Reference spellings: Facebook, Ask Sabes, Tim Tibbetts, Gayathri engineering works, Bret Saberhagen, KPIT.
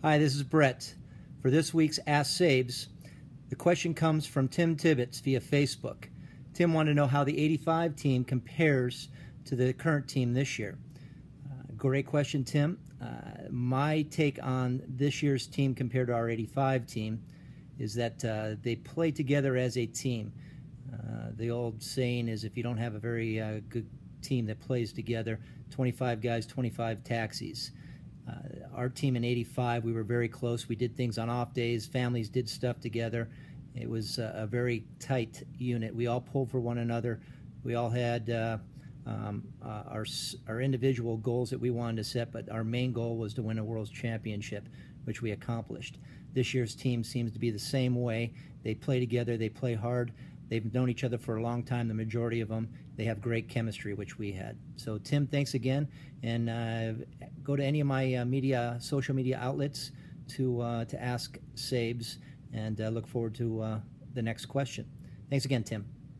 Hi, this is Bret. For this week's Ask Sabes, the question comes from Tim Tibbetts via Facebook. Tim wanted to know how the '85 team compares to the current team this year. Great question, Tim. My take on this year's team compared to our '85 team is that they play together as a team. The old saying is if you don't have a very good team that plays together, 25 guys, 25 taxis. Our team in '85, we were very close. We did things on off days. Families did stuff together. It was a very tight unit. We all pulled for one another. We all had our individual goals that we wanted to set, but our main goal was to win a world championship, which we accomplished. This year's team seems to be the same way. They play together. They play hard. They've known each other for a long time, the majority of them. They have great chemistry, which we had. So, Tim, thanks again. And go to any of my social media outlets to ask Sabes, and look forward to the next question. Thanks again, Tim.